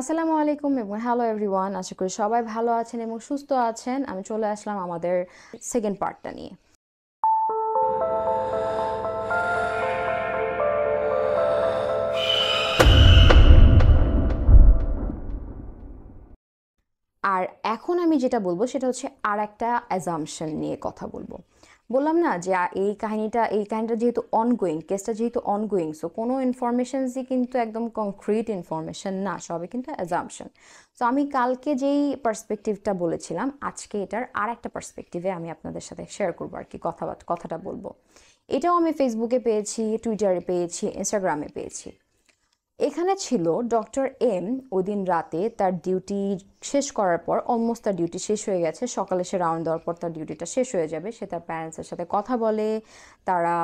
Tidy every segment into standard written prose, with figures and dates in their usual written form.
আসসালামু আলাইকুম এবং হ্যালো এভরিওয়ান, আশা করি সবাই ভালো আছেন এবং সুস্থ আছেন। আমি চলে আসলাম আমাদের সেকেন্ড পার্টটা নিয়ে। আর এখন আমি যেটা বলবো সেটা হচ্ছে আর একটা অ্যাজাম্পশন নিয়ে কথা বলবো। বললাম না যে এই কাহিনীটা যেহেতু অনগোয়িং, কেসটা যেহেতু অনগোয়িং, সো কোনো ইনফরমেশনসই কিন্তু একদম কংক্রিট ইনফরমেশন না, সবই কিন্তু অ্যাজাম্পশন। সো আমি কালকে যেই পার্সপেক্টিভটা বলেছিলাম, আজকে এটার আর একটা পার্সপেক্টিভে আমি আপনাদের সাথে শেয়ার করবো আর কি, কথাটা বলবো। এটাও আমি ফেসবুকে পেয়েছি, টুইটারে পেয়েছি, ইনস্টাগ্রামে পেয়েছি। এখানে ছিল ডক্টর এম ওই দিন রাতে তার ডিউটি শেষ করার পর, অলমোস্ট তার ডিউটি শেষ হয়ে গেছে, সকালে সে রাউন্ড দেওয়ার পর তার ডিউটিটা শেষ হয়ে যাবে। সে তার প্যারেন্টসের সাথে কথা বলে, তারা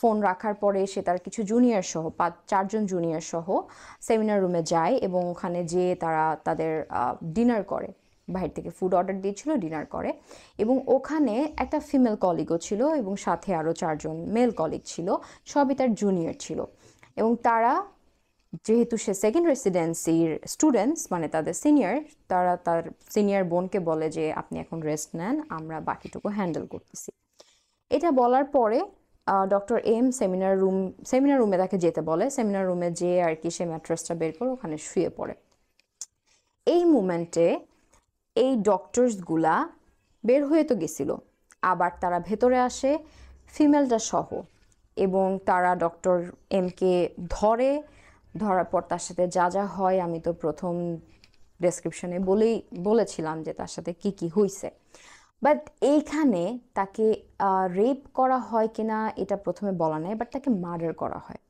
ফোন রাখার পরে সে তার কিছু জুনিয়র সহ 5-4 জন জুনিয়র সহ সেমিনার রুমে যায় এবং ওখানে যেয়ে তারা তাদের ডিনার করে। বাইরে থেকে ফুড অর্ডার দিয়েছিল, ডিনার করে, এবং ওখানে একটা ফিমেল কলিগও ছিল এবং সাথে আরও 4 জন মেল কলিগ ছিল, সবই তার জুনিয়র ছিল। এবং তারা, যেহেতু সে সেকেন্ড রেসিডেন্সির স্টুডেন্টস মানে তাদের সিনিয়র, তারা তার সিনিয়র বোনকে বলে যে আপনি এখন রেস্ট নেন, আমরা বাকিটুকু হ্যান্ডেল করতেছি। এটা বলার পরে ডক্টর এম সেমিনার রুমে তাকে যেতে বলে। সেমিনার রুমে যেয়ে আর কি সে ম্যাট্রেসটা বের করে ওখানে শুয়ে পড়ে। এই মুমেন্টে এই ডক্টরসগুলা বের হয়ে তো গেছিলো, আবার তারা ভেতরে আসে ফিমেলটা সহ, এবং তারা ডক্টর এমকে ধরার পর তার সাথে যা যা হয় আমি তো প্রথম ডেসক্রিপশনে বলেছিলাম যে তার সাথে কি কি হয়েছে। বাট এইখানে তাকে রেপ করা হয় কিনা এটা প্রথমে বলা নাই, বাট তাকে মার্ডার করা হয়।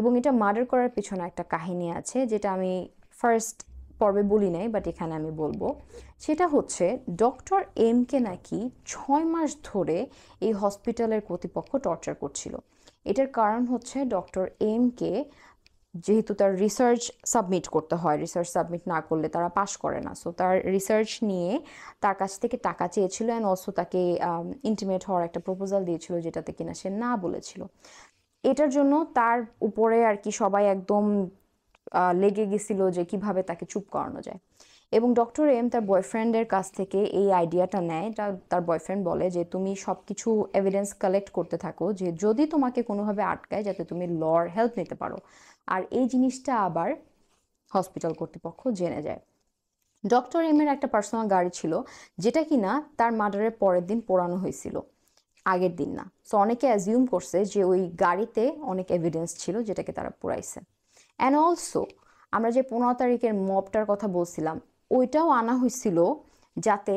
এবং এটা মার্ডার করার পিছনে একটা কাহিনী আছে যেটা আমি ফার্স্ট পর্বে বলি নাই, বাট এখানে আমি বলবো। সেটা হচ্ছে ডক্টর এমকে নাকি 6 মাস ধরে এই হসপিটালের কর্তৃপক্ষ টর্চার করছিল। এটার কারণ হচ্ছে ডক্টর এমকে, যেহেতু তার রিসার্চ সাবমিট করতে হয়, রিসার্চ সাবমিট না করলে তারা পাশ করে না, সো তার রিসার্চ নিয়ে তার কাছ থেকে টাকা চেয়েছিল, অ্যান্ড অলসো তাকে ইন্টিমেট হওয়ার একটা প্রপোজাল দিয়েছিল যেটাতে কিনা সে না বলেছিল। এটার জন্য তার উপরে আর কি সবাই একদম লেগে গেছিলো যে কিভাবে তাকে চুপ করানো যায়। এবং ডক্টর এম তার বয়ফ্রেন্ডের কাছ থেকে এই আইডিয়াটা নেয়। তার বয়ফ্রেন্ড বলে যে তুমি সব কিছু এভিডেন্স কালেক্ট করতে থাকো, যে যদি তোমাকে কোনোভাবে আটকায় যাতে তুমি লর হেল্প নিতে পারো। আর এই জিনিসটা আবার হসপিটাল কর্তৃপক্ষ জেনে যায়। ডক্টর এমের একটা পার্সোনাল গাড়ি ছিল যেটা কিনা তার মার্ডারের পরের দিন পোড়ানো হয়েছিল, আগের দিন না। সো অনেকে অ্যাজিউম করছে যে ওই গাড়িতে অনেক এভিডেন্স ছিল যেটাকে তারা পোড়াইছে। অ্যান্ড অলসো আমরা যে 15 তারিখের মবটার কথা বলছিলাম, ওইটাও আনা হয়েছিল যাতে,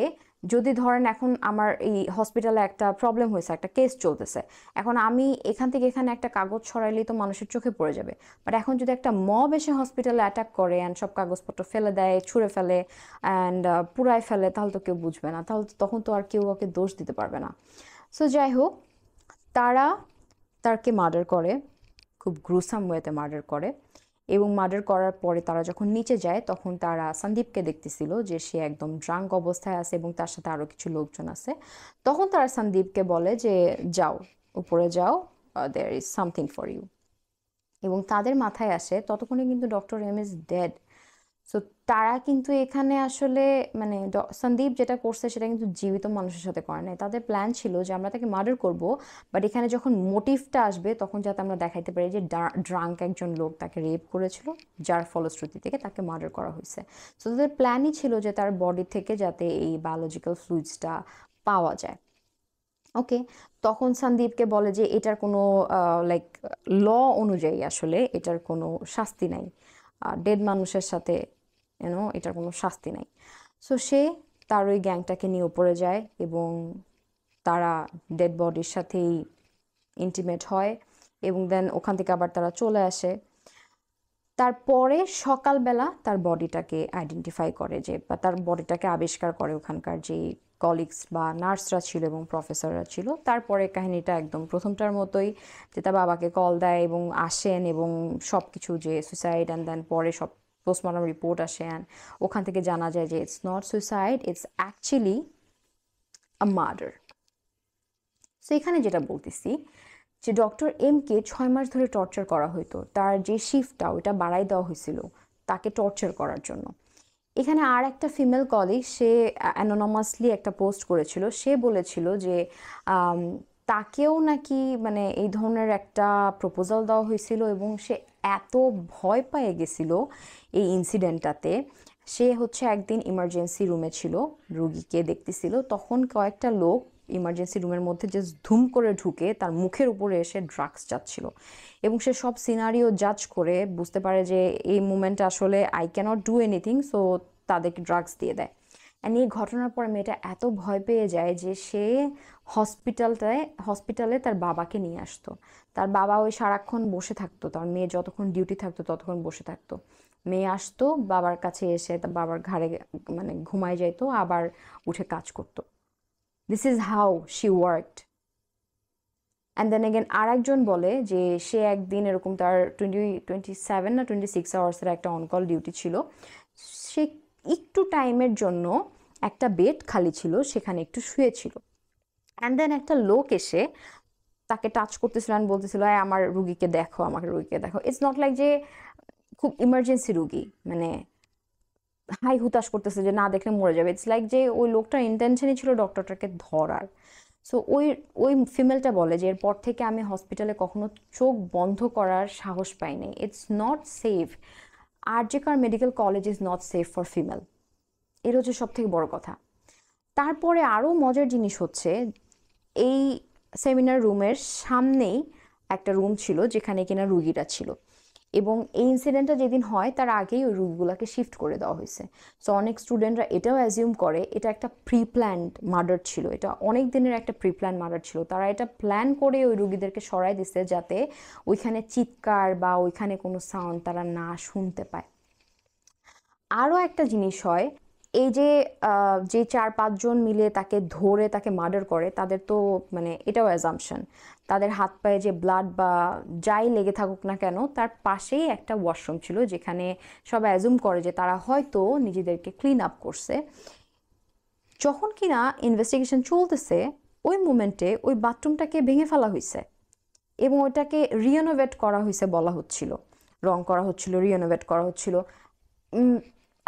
যদি ধরেন এখন আমার এই হসপিটালে একটা প্রবলেম হয়েছে, একটা কেস চলতেছে, এখন আমি এখান থেকে এখানে একটা কাগজ ছড়াইলেই তো মানুষের চোখে পড়ে যাবে, বাট এখন যদি একটা মব এসে হসপিটালে অ্যাটাক করে অ্যান্ড সব কাগজপত্র ফেলে দেয়, ছুঁড়ে ফেলে অ্যান্ড পুড়ায় ফেলে, তাহলে তো কেউ বুঝবে না, তাহলে তখন তো আর কেউ ওকে দোষ দিতে পারবে না। সো যাই হোক, তারা তাকে মার্ডার করে, খুব গ্রুসাম ওয়েতে মার্ডার করে। এবং মার্ডার করার পরে তারা যখন নিচে যায় তখন তারা সন্দীপকে দেখতেছিল যে সে একদম ড্রাঙ্ক অবস্থায় আছে এবং তার সাথে আরও কিছু লোকজন আছে। তখন তারা সন্দীপকে বলে যে যাও, উপরে যাও, there is something for you. এবং তাদের মাথায় আসে ততক্ষণে কিন্তু doctor M is dead. So তারা কিন্তু এখানে আসলে মানে সন্দীপ যেটা করছে সেটা কিন্তু জীবিত মানুষের সাথে করে নাই। তাদের প্ল্যান ছিল যে আমরা তাকে মার্ডার করব, বাট এখানে যখন মোটিভটা আসবে তখন যাতে আমরা দেখাইতে পারি যে ড্রাঙ্ক একজন লোক তাকে রেপ করেছিল, যার ফলশ্রুতি থেকে তাকে মার্ডার করা হয়েছে। সো তাদের প্ল্যানই ছিল যে তার বডি থেকে যাতে এই বায়োলজিক্যাল ফ্লুইডসটা পাওয়া যায়। ওকে, তখন সন্দীপকে বলে যে এটার কোনো লাইক ল অনুযায়ী আসলে এটার কোনো শাস্তি নাই, ডেড মানুষের সাথে এটার কোনো শাস্তি নাই। সো সে তার ওই গ্যাংটাকে নিয়ে উপরে যায় এবং তারা ডেড বডির সাথেই ইন্টিমেট হয় এবং দেন ওখান থেকে আবার তারা চলে আসে। তারপরে সকালবেলা তার বডিটাকে আইডেন্টিফাই করে, যে তার বডিটাকে আবিষ্কার করে ওখানকার যে কলিগস বা নার্সরা ছিল এবং প্রফেসররা ছিল। তারপরে কাহিনীটা একদম প্রথমটার মতোই, যে তার বাবাকে কল দেয় এবং আসেন এবং সব কিছু, যে সুইসাইড, অ্যান্ড দেন পরে সব পোস্টমর্টম রিপোর্ট আসে অ্যান্ড ওখান থেকে জানা যায় যে it's not suicide, it's actually a murder. So এখানে যেটা বলতেছি যে ডক্টর এমকে 6 মাস ধরে টর্চার করা হতো, তার যে শিফটটা ওটা বাড়াই দেওয়া হয়েছিল, তাকে টর্চার করার জন্য। এখানে আর একটা ফিমেল কলিগ, সে অ্যানোনমাসলি একটা পোস্ট করেছিল। সে বলেছিল যে তাকেও নাকি মানে এই ধরনের একটা প্রপোজাল দেওয়া হয়েছিল এবং সে এত ভয় পেয়ে গেছিল এই ইনসিডেন্টটাতে। সে হচ্ছে একদিন ইমার্জেন্সি রুমে ছিল, রুগীকে দেখতেছিল, তখন কয়েকটা লোক ইমার্জেন্সি রুমের মধ্যে যে ধুম করে ঢুকে তার মুখের উপরে এসে ড্রাগস যাচ্ছিল, এবং সে সব সিনারিও জাজ করে বুঝতে পারে যে এই মুমেন্টে আসলে I can't do anything, so তাদেরকে ড্রাগস দিয়ে দেয়। অ্যান্ড এই ঘটনার পরে মেয়েটা এত ভয় পেয়ে যায় যে সে হসপিটালে তার বাবাকে নিয়ে আসতো। তার বাবা ওই সারাক্ষণ বসে থাকতো, তার মেয়ে যতক্ষণ ডিউটি থাকতো ততক্ষণ বসে থাকতো। মেয়ে আসতো, বাবার কাছে এসে তার বাবার ঘাড়ে মানে ঘুমায় যেত, আবার উঠে কাজ করতো। This is how she worked. And then again, আরেকজন বলে যে সে একদিন এরকম তার 27 না 26 আওয়ার্সের একটা অনকল ডিউটি ছিল। সে একটু টাইমের জন্য একটা বেড খালি ছিল, সেখানে একটু শুয়েছিল। অ্যান্ড দেন একটা লোক এসে তাকে টাচ করতেছিল আর বলতেছিল, আমার রুগীকে দেখো, আমাকে রুগীকে দেখো। ইটস নট লাইক যে খুব ইমার্জেন্সি রুগী, মানে হাই হুতাশ করতেছে যে না দেখলে মরে যাবে। ইটস লাইক যে ওই লোকটার ইন্টেনশনই ছিল ডক্টরটাকে ধরার। সো ওই ফিমেলটা বলে যে এরপর থেকে আমি হসপিটালে কখনো চোখ বন্ধ করার সাহস পাইনি। It's not safe. আর.জি.কর medical college is not safe for female. এর হচ্ছে সব থেকে বড় কথা। তারপরে আরও মজার জিনিস হচ্ছে, এই সেমিনার রুমের সামনেই একটা রুম ছিল যেখানে কিনা রুগীরা ছিল, এবং এই ইনসিডেন্টটা যেদিন হয় তার আগেই ওই রুগীগুলোকে শিফট করে দেওয়া হয়েছে। সো অনেক স্টুডেন্টরা এটাও অ্যাজিউম করে এটা একটা প্রিপ্ল্যান্ড মার্ডার ছিল, এটা অনেক দিনের একটা প্রিপ্ল্যান মার্ডার ছিল। তারা এটা প্ল্যান করে ওই রুগীদেরকে সরাই দিচ্ছে যাতে ওইখানে চিৎকার বা ওইখানে কোনো সাউন্ড তারা না শুনতে পায়। আরও একটা জিনিস হয়, এই যে 4-5 জন মিলে তাকে ধরে তাকে মার্ডার করে, তাদের তো মানে এটাও অ্যাজাম্পশন, তাদের হাত পায়ে যে ব্লাড বা যাই লেগে থাকুক না কেন তার পাশেই একটা ওয়াশরুম ছিল যেখানে সব অ্যাজুম করে যে তারা হয়তো নিজেদেরকে ক্লিন আপ করছে। যখন কিনা ইনভেস্টিগেশন চলতেছে ওই মুমেন্টে ওই বাথরুমটাকে ভেঙে ফেলা হয়েছে এবং ওটাকে রিনোভেট করা হয়েছে বলা হচ্ছিল, রং করা হচ্ছিল, রিনোভেট করা হচ্ছিল।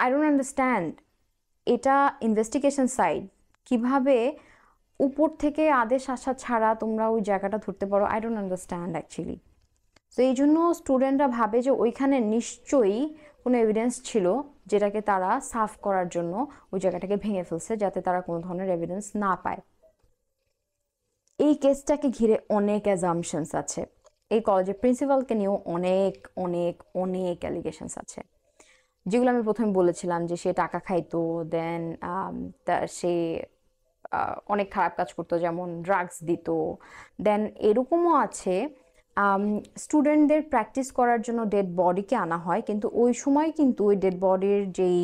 আই ডোন্ট আন্ডারস্ট্যান্ড, এটা ইনভেস্টিগেশন সাইড, কিভাবে উপর থেকে আদেশ আসা ছাড়া তোমরা ওই জায়গাটা ধরতে পারো? I don't understand actually. তো এই জন্য স্টুডেন্টরা ভাবে যে ওইখানে নিশ্চয়ই কোনো এভিডেন্স ছিল যেটাকে তারা সাফ করার জন্য ওই জায়গাটাকে ভেঙে ফেলছে যাতে তারা কোনো ধরনের এভিডেন্স না পায়। এই কেসটাকে ঘিরে অনেক অ্যাজাম্পশনস আছে, এই কলেজের প্রিন্সিপালকে নিয়েও অনেক অনেক অনেক অ্যালিগেশনস আছে, যেগুলো আমি প্রথমে বলেছিলাম যে সে টাকা খাইতো, দেন সে অনেক খারাপ কাজ করতো, যেমন ড্রাগস দিত। দেন এরকমও আছে স্টুডেন্টদের প্র্যাকটিস করার জন্য ডেড বডিকে আনা হয়, কিন্তু ওই সময় কিন্তু ওই ডেড বডির যেই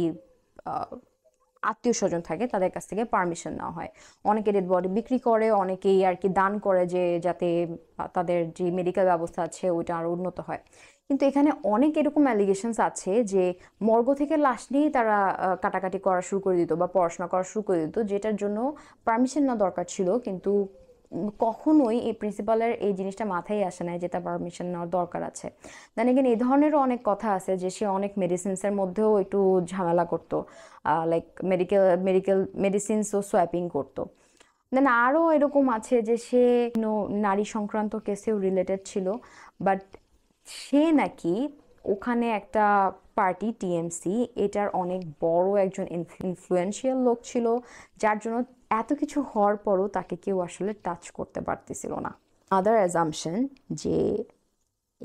আত্মীয় স্বজন থাকে তাদের কাছ থেকে পারমিশন নেওয়া হয়। অনেকে ডেড বডি বিক্রি করে, অনেকেই আর কি দান করে যে যাতে তাদের যে মেডিকেল ব্যবস্থা আছে ওইটা আরও উন্নত হয়। কিন্তু এখানে অনেক এরকম অ্যালিগেশনস আছে যে মর্গ থেকে লাশ নিয়েই তারা কাটাকাটি করা শুরু করে দিত বা পড়াশোনা করা শুরু করে দিত, যেটার জন্য পারমিশন না দরকার ছিল। কিন্তু কখনোই এই প্রিন্সিপালের এই জিনিসটা মাথায় আসে না যে তার পারমিশন নেওয়ার দরকার আছে। দেন এগেন এই ধরনেরও অনেক কথা আছে যে সে অনেক মেডিসিনসের মধ্যেও একটু ঝামেলা করতো, লাইক মেডিসিনসও সোয়াপিং করতো। দেন আরও এরকম আছে যে সে নারী সংক্রান্ত কেসেও রিলেটেড ছিল, বাট সে নাকি ওখানে একটা পার্টি টিএমসি এটার অনেক বড় একজন ইনফ্লুয়েন্সিয়াল লোক ছিল, যার জন্য এত কিছু হওয়ার পরও তাকে কেউ আসলে টাচ করতে পারতেছিল না। আদার অ্যাজাম্পশন যে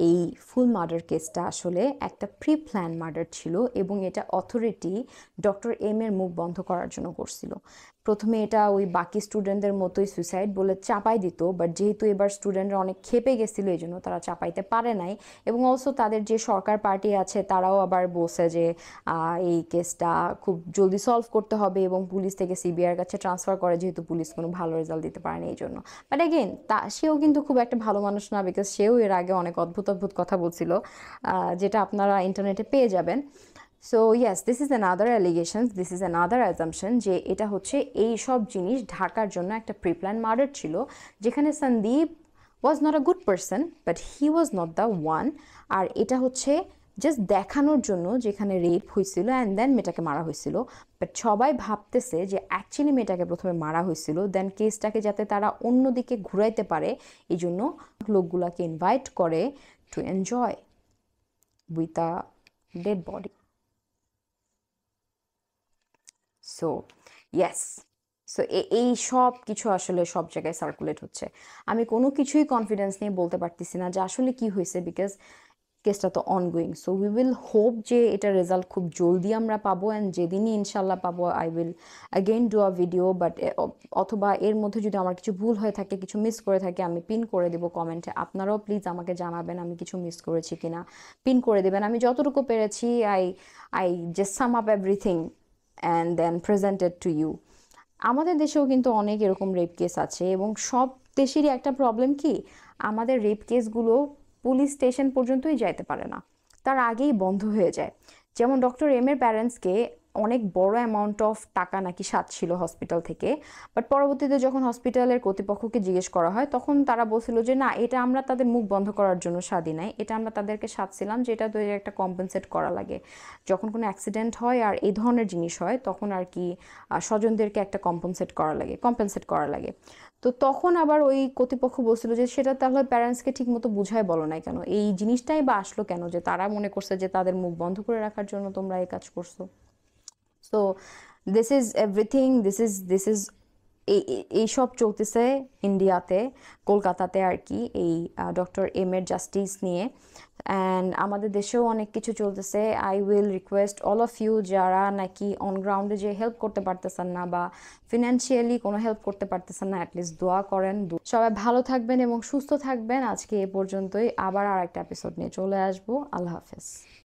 এই ফুল মার্ডার কেসটা আসলে একটা প্রি প্ল্যান মার্ডার ছিল এবং এটা অথরিটি ডক্টর এম এর মুখ বন্ধ করার জন্য করছিল। প্রথমে এটা ওই বাকি স্টুডেন্টদের মতোই সুইসাইড বলে চাপাই দিত, বাট যেহেতু এবার স্টুডেন্টরা অনেক খেপে গেছিলো এই জন্য তারা চাপাইতে পারে নাই। এবং অলসো তাদের যে সরকার পার্টি আছে তারাও আবার বসে যে এই কেসটা খুব জলদি সলভ করতে হবে এবং পুলিশ থেকে সিবিআইয়ের কাছে ট্রান্সফার করে, যেহেতু পুলিশ কোনো ভালো রেজাল্ট দিতে পারেনি এই জন্য। বাট এগেন সেও কিন্তু খুব একটা ভালো মানুষ না, বিকজ সেও এর আগে অনেক অদ্ভুত অদ্ভুত কথা বলছিল যেটা আপনারা ইন্টারনেটে পেয়ে যাবেন। So yes, this is another allegations, this is another assumption যে এটা হচ্ছে এই সব জিনিস ঢাকার জন্য একটা প্রিপ্ল্যান মার্ডার ছিল, যেখানে Sandeep was not a good person but he was not the one, আর এটা হচ্ছে জাস্ট দেখানোর জন্য যেখানে রেপ হয়েছিল অ্যান্ড দেন মেয়েটাকে মারা হয়েছিল। বাট সবাই ভাবতেছে যে অ্যাকচুয়ালি মেয়েটাকে প্রথমে মারা হয়েছিল, দেন কেসটাকে যাতে তারা অন্যদিকে ঘুরাইতে পারে এই জন্য লোকগুলাকে ইনভাইট করে to enjoy with a dead body. So yes, so এই সব কিছু আসলে সব জায়গায় সার্কুলেট হচ্ছে। আমি কোনো কিছুই কনফিডেন্স নিয়ে বলতে পারতেছি না যে আসলে কি হয়েছে, বিকজ কেসটা তো ongoing. So we will hope যে এটা রেজাল্ট খুব জলদি আমরা পাবো, অ্যান্ড যেদিনই ইনশাল্লাহ পাবো I will again do a video. But অথবা এর মধ্যে যদি আমার কিছু ভুল হয়ে থাকে, কিছু মিস করে থাকে, আমি পিন করে দেবো কমেন্টে। আপনারাও প্লিজ আমাকে জানাবেন আমি কিছু মিস করেছি কি না, পিন করে দেবেন। আমি যতটুকু পেরেছি I just sum up everything and then presented to you. আমাদের দেশেও কিন্তু অনেক এরকম রেপ কেস আছে, এবং সব দেশেরই একটা প্রবলেম কি, আমাদের রেপ কেসগুলো পুলিশ স্টেশন পর্যন্তই যাইতে পারে না, তার আগেই বন্ধ হয়ে যায়। যেমন ডক্টর এম এর প্যারেন্টসকে অনেক বড় অ্যামাউন্ট অফ টাকা নাকি সাত ছিল হসপিটাল থেকে, বাট পরবর্তীতে যখন হসপিটালের কর্তৃপক্ষকে জিজ্ঞেস করা হয় তখন তারা বলছিল যে না, এটা আমরা তাদের মুখ বন্ধ করার জন্য সাদি নাই, এটা আমরা তাদেরকে সাদছিলাম যে এটা ধরে একটা কম্পেনসেট করা লাগে। যখন কোনো অ্যাক্সিডেন্ট হয় আর এই ধরনের জিনিস হয় তখন আর কি স্বজনদেরকে একটা কম্পেনসেট করা লাগে। তো তখন আবার ওই কর্তৃপক্ষ বলছিল যে সেটা তাহলে প্যারেন্টসকে ঠিকমতো বুঝায় বলো নাই কেন, এই জিনিসটাই বা আসলো কেন যে তারা মনে করছে যে তাদের মুখ বন্ধ করে রাখার জন্য তোমরা এই কাজ করছো। So this is everything, this is এই সব চলতেছে ইন্ডিয়াতে, কলকাতাতে আর কি, এই ডক্টর এম এর জাস্টিস নিয়ে। অ্যান্ড আমাদের দেশেও অনেক কিছু চলতেছে। I will request all of you যারা নাকি অন গ্রাউন্ডে যে হেল্প করতে পারতেছেন না বা ফিনান্সিয়ালি কোনো হেল্প করতে পারতেছেন না, অ্যাটলিস্ট দোয়া করেন। সবাই ভালো থাকবেন এবং সুস্থ থাকবেন। আজকে এ পর্যন্তই, আবার আর একটা এপিসোড নিয়ে চলে আসবো। আল্লাহ হাফেজ।